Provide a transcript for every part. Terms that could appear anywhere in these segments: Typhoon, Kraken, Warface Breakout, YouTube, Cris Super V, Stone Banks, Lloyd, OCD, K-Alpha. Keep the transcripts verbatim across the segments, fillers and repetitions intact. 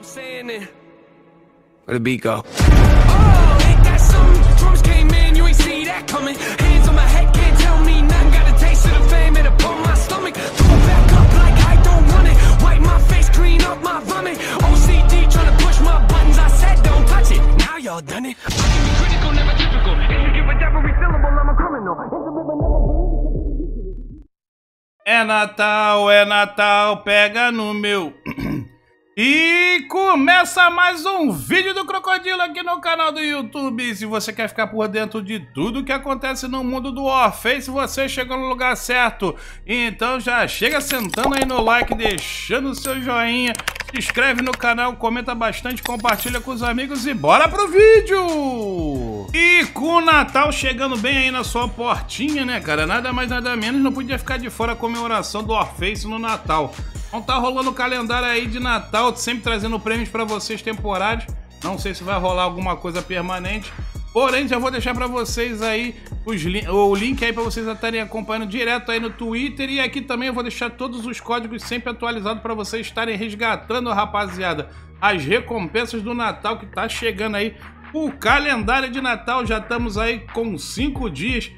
I'm saying it. Where the beat go? Oh, ain't that something? Drums came in, you ain't see that coming. Hands on my head, can't tell me nothing. Got a taste of the fame, it'll pump my stomach. Throw it back up like I don't want it. Wipe my face, clean up my vomit. O C D tryna push my buttons, I said don't touch it. Now y'all done it. I can be critical, never typical. If you give a devil every syllable, I'm a criminal. É Natal, é Natal, pega no meu... E começa mais um vídeo do Crocodilo aqui no canal do YouTube. Se você quer ficar por dentro de tudo que acontece no mundo do Warface, você chegou no lugar certo. Então já chega sentando aí no like, deixando o seu joinha, se inscreve no canal, comenta bastante, compartilha com os amigos e bora pro vídeo! E com o Natal chegando bem aí na sua portinha, né cara? Nada mais nada menos, não podia ficar de fora a comemoração do Warface no Natal. Então tá rolando o calendário aí de Natal, sempre trazendo prêmios pra vocês temporários. Não sei se vai rolar alguma coisa permanente. Porém, já vou deixar pra vocês aí os li o link aí pra vocês estarem acompanhando direto aí no Twitter. E aqui também eu vou deixar todos os códigos sempre atualizados pra vocês estarem resgatando, rapaziada, as recompensas do Natal que tá chegando aí. O calendário de Natal, já estamos aí com cinco dias.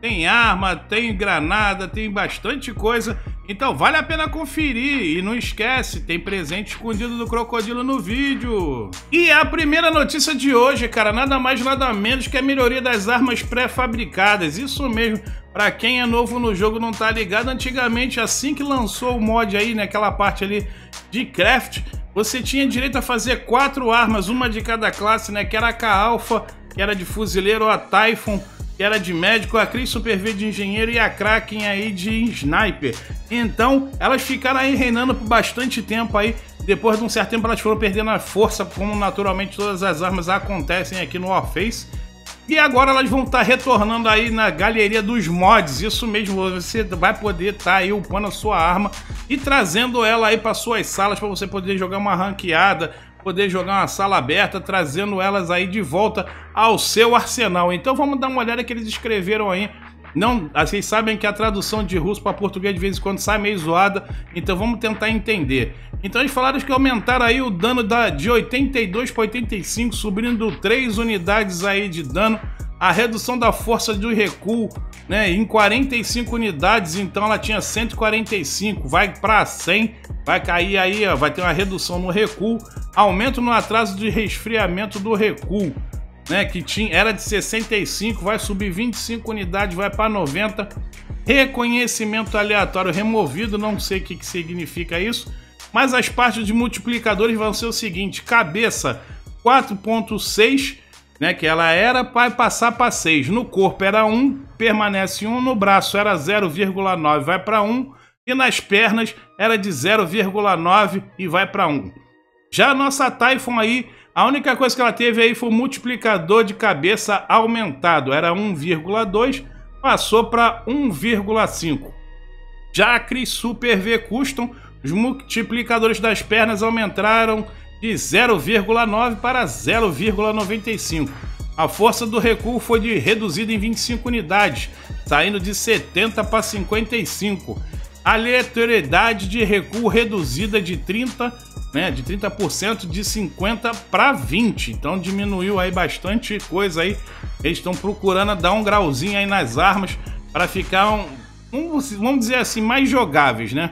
Tem arma, tem granada, tem bastante coisa. Então vale a pena conferir e não esquece, tem presente escondido do Crocodilo no vídeo. E a primeira notícia de hoje, cara, nada mais nada menos que a melhoria das armas pré-fabricadas. Isso mesmo, pra quem é novo no jogo não tá ligado, antigamente assim que lançou o mod aí, naquela parte ali de craft, você tinha direito a fazer quatro armas, uma de cada classe, né? Que era a K-Alpha, que era de fuzileiro, a Typhoon, que era de médico, a Cris Super V de engenheiro e a Kraken aí de sniper. Então, elas ficaram aí reinando por bastante tempo aí. Depois de um certo tempo, elas foram perdendo a força, como naturalmente todas as armas acontecem aqui no Warface. E agora elas vão estar retornando aí na galeria dos mods. Isso mesmo, você vai poder estar aí upando a sua arma e trazendo ela aí para suas salas, para você poder jogar uma ranqueada, poder jogar uma sala aberta, trazendo elas aí de volta ao seu arsenal. Então vamos dar uma olhada que eles escreveram aí. Não, vocês sabem que a tradução de russo para português de vez em quando sai meio zoada, então vamos tentar entender. Então eles falaram que aumentaram aí o dano da, de oitenta e dois para oitenta e cinco, subindo três unidades aí de dano. A redução da força de recuo, né, em quarenta e cinco unidades, então ela tinha cento e quarenta e cinco, vai para cem, vai cair aí, ó, vai ter uma redução no recuo, aumento no atraso de resfriamento do recuo, né, que tinha, era de sessenta e cinco, vai subir vinte e cinco unidades, vai para noventa, reconhecimento aleatório removido, não sei o que, que significa isso, mas as partes de multiplicadores vão ser o seguinte: cabeça quatro ponto seis, né, que ela era, vai passar para seis. No corpo era um, permanece um. No braço era zero vírgula nove, vai para um. E nas pernas era de zero vírgula nove e vai para um. Já a nossa Typhoon aí, a única coisa que ela teve aí foi o multiplicador de cabeça aumentado. Era um vírgula dois, passou para um vírgula cinco. Já a Cris Super V Custom, os multiplicadores das pernas aumentaram de zero vírgula nove para zero vírgula noventa e cinco. A força do recuo foi de, reduzida em vinte e cinco unidades, saindo de setenta para cinquenta e cinco. A aleatoriedade de recuo reduzida de trinta por cento, né, de trinta por cento, de cinquenta para vinte. Então diminuiu aí bastante coisa aí. Eles estão procurando dar um grauzinho aí nas armas para ficar um, um, vamos dizer assim, mais jogáveis, né?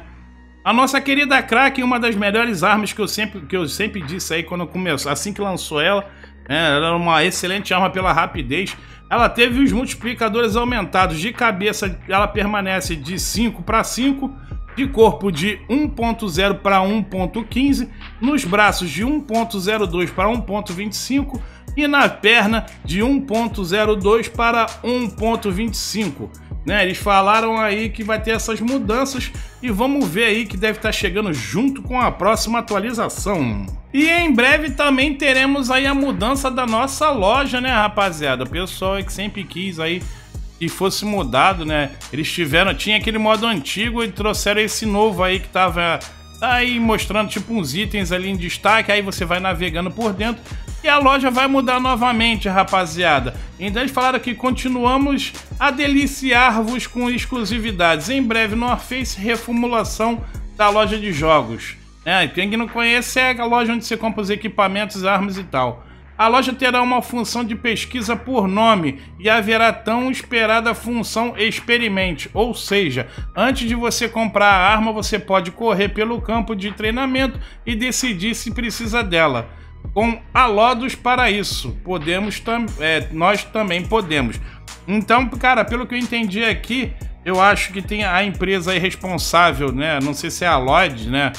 A nossa querida Kraken, uma das melhores armas que eu sempre, que eu sempre disse aí quando começou, assim que lançou ela, né, era uma excelente arma pela rapidez. Ela teve os multiplicadores aumentados de cabeça, ela permanece de cinco para cinco, de corpo de um ponto zero para um ponto quinze, nos braços de um ponto zero dois para um ponto vinte e cinco e na perna de um ponto zero dois para um ponto vinte e cinco. Né, eles falaram aí que vai ter essas mudanças e vamos ver aí que deve estar chegando junto com a próxima atualização. E em breve também teremos aí a mudança da nossa loja, né, rapaziada? O pessoal é que sempre quis aí que fosse mudado, né? Eles tiveram, tinha aquele modo antigo e trouxeram esse novo aí que tava aí mostrando tipo uns itens ali em destaque, aí você vai navegando por dentro e a loja vai mudar novamente, rapaziada. Então eles falaram que continuamos a deliciar-vos com exclusividades. Em breve no Warface, reformulação da loja de jogos. É, quem não conhece é a loja onde você compra os equipamentos, armas e tal. A loja terá uma função de pesquisa por nome e haverá tão esperada função experimente, ou seja, antes de você comprar a arma você pode correr pelo campo de treinamento e decidir se precisa dela. Com alodos para isso, podemos tam é, nós também podemos. Então, cara, pelo que eu entendi aqui, eu acho que tem a empresa aí responsável, né? Não sei se é a Lloyd, né?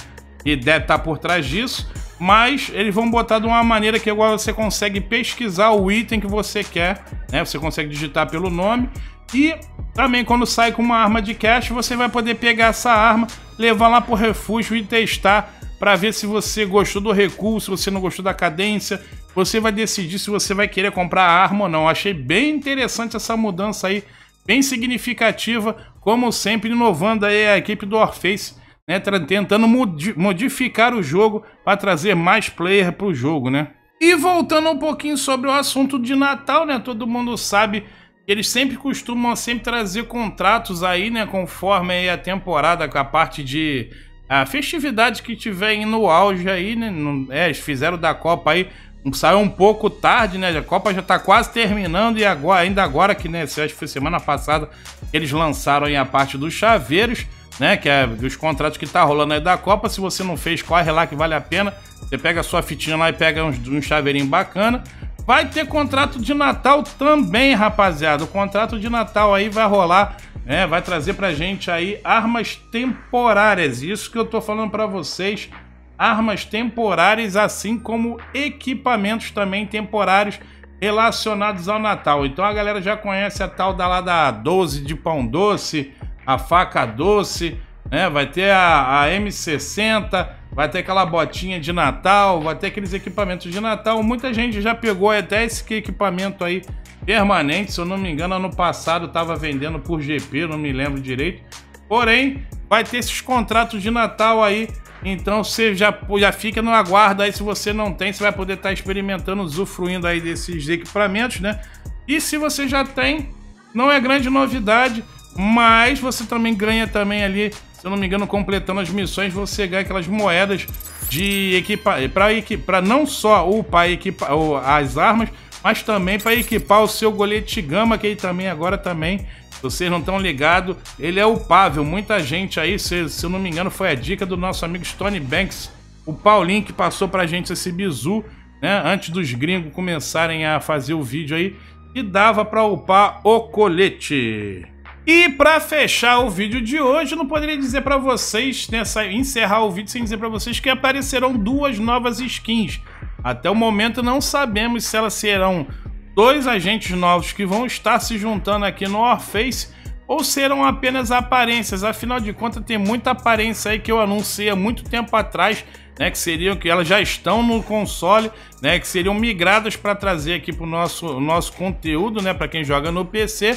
E deve estar por trás disso. Mas eles vão botar de uma maneira que agora você consegue pesquisar o item que você quer, né? Você consegue digitar pelo nome. E também quando sai com uma arma de cache, você vai poder pegar essa arma, levar lá pro refúgio e testar para ver se você gostou do recuo, se você não gostou da cadência. Você vai decidir se você vai querer comprar a arma ou não. Achei bem interessante essa mudança aí, bem significativa, como sempre inovando aí a equipe do Warface, né, tentando modificar o jogo para trazer mais player para o jogo, né? E voltando um pouquinho sobre o assunto de Natal, né? Todo mundo sabe que eles sempre costumam sempre trazer contratos aí, né? Conforme aí a temporada, com a parte de a festividade que tiver aí no auge aí, né? É, eles fizeram da Copa aí, saiu um pouco tarde, né? A Copa já tá quase terminando e agora, ainda agora que, né? Acho que foi semana passada eles lançaram aí a parte dos chaveiros, né, que é os contratos que tá rolando aí da Copa. Se você não fez, corre lá que vale a pena. Você pega a sua fitinha lá e pega uns, um chaveirinho bacana. Vai ter contrato de Natal também, rapaziada. O contrato de Natal aí vai rolar, né, vai trazer pra gente aí armas temporárias. Isso que eu tô falando pra vocês. Armas temporárias, assim como equipamentos também temporários relacionados ao Natal. Então a galera já conhece a tal da lá da doze de pão doce, a faca doce, né? Vai ter a, a M sessenta, vai ter aquela botinha de Natal, vai ter aqueles equipamentos de Natal. Muita gente já pegou até esse equipamento aí permanente, se eu não me engano, ano passado estava vendendo por G P, não me lembro direito. Porém, vai ter esses contratos de Natal aí, então você já, já fica no aguardo aí. Se você não tem, você vai poder estar tá experimentando, usufruindo aí desses equipamentos, né? E se você já tem, não é grande novidade, mas você também ganha também ali, se eu não me engano, completando as missões, você ganha aquelas moedas de equipa para equipar não só upar equipa as armas, mas também para equipar o seu golete gama, que aí também agora também, se vocês não estão ligados, ele é upável. Muita gente aí, se, se eu não me engano, foi a dica do nosso amigo Stone Banks, o Paulinho, que passou pra gente esse bizu, né, antes dos gringos começarem a fazer o vídeo aí, e dava para upar o colete. E para fechar o vídeo de hoje, eu não poderia dizer para vocês, nessa, encerrar o vídeo sem dizer para vocês que aparecerão duas novas skins. Até o momento não sabemos se elas serão dois agentes novos que vão estar se juntando aqui no Warface ou serão apenas aparências. Afinal de contas, tem muita aparência aí que eu anunciei há muito tempo atrás, né, que seriam, que elas já estão no console, né, que seriam migradas para trazer aqui para o nosso, nosso conteúdo, né, para quem joga no P C.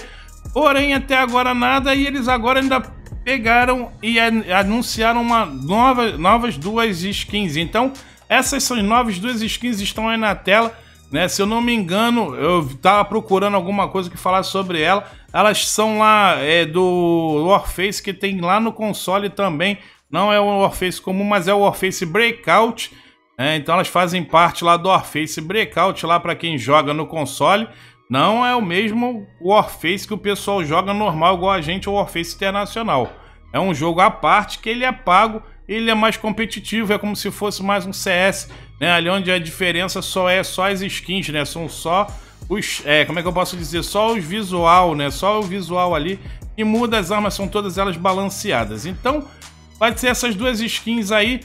Porém, até agora nada, e eles agora ainda pegaram e anunciaram uma nova, novas duas skins. Então, essas são as novas duas skins, estão aí na tela, né? Se eu não me engano, eu tava procurando alguma coisa que falar sobre ela. Elas são lá é, do Warface, que tem lá no console também. Não é o Warface comum, mas é o Warface Breakout. Né? Então, elas fazem parte lá do Warface Breakout, lá para quem joga no console. Não é o mesmo Warface que o pessoal joga normal, igual a gente, o Warface Internacional. É um jogo à parte, que ele é pago, ele é mais competitivo, é como se fosse mais um C S, né? Ali onde a diferença só é só as skins, né? São só os... É, como é que eu posso dizer? Só os visual, né? Só o visual ali. E muda as armas, são todas elas balanceadas. Então, vai ser essas duas skins aí,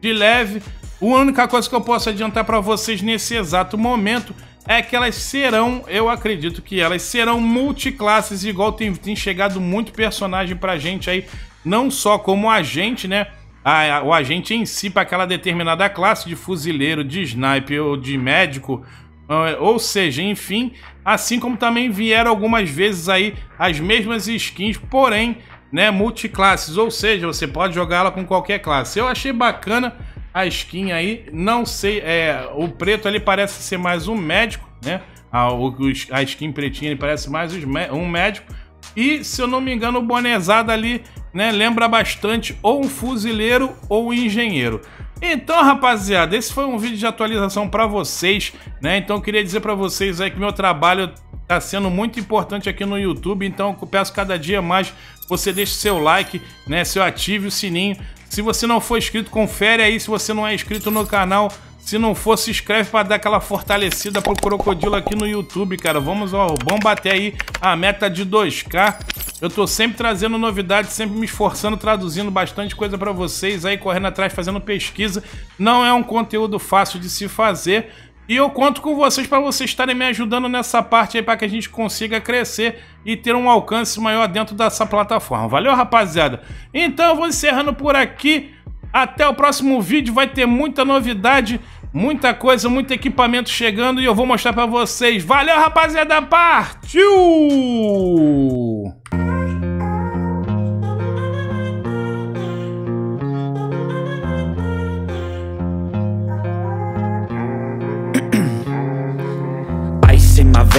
de leve. A única coisa que eu posso adiantar para vocês nesse exato momento é que elas serão, eu acredito que elas serão multiclasses, igual tem, tem chegado muito personagem pra gente aí, não só como agente, né? A, a, o agente em si, para aquela determinada classe de fuzileiro, de sniper ou de médico, uh, ou seja, enfim, assim como também vieram algumas vezes aí as mesmas skins, porém, né, multiclasses, ou seja, você pode jogar ela com qualquer classe. Eu achei bacana a skin aí, não sei, é, o preto ali parece ser mais um médico, né? A, o, a skin pretinha ele parece mais um médico. E, se eu não me engano, o bonezado ali né? Lembra bastante ou um fuzileiro ou um engenheiro. Então, rapaziada, esse foi um vídeo de atualização para vocês, né? Então, eu queria dizer para vocês aí que meu trabalho tá sendo muito importante aqui no YouTube, então eu peço cada dia mais você deixe seu like, né? Seu ative o sininho. Se você não for inscrito, confere aí. Se você não é inscrito no canal, se não for, se inscreve para dar aquela fortalecida pro crocodilo aqui no YouTube, cara. Vamos, ó, vamos bater aí a meta de dois K. Eu tô sempre trazendo novidades, sempre me esforçando, traduzindo bastante coisa para vocês aí, correndo atrás, fazendo pesquisa. Não é um conteúdo fácil de se fazer. E eu conto com vocês para vocês estarem me ajudando nessa parte aí para que a gente consiga crescer e ter um alcance maior dentro dessa plataforma. Valeu, rapaziada? Então eu vou encerrando por aqui. Até o próximo vídeo. Vai ter muita novidade, muita coisa, muito equipamento chegando e eu vou mostrar para vocês. Valeu, rapaziada! Partiu!